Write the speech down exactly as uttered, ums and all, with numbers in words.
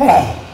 Hey!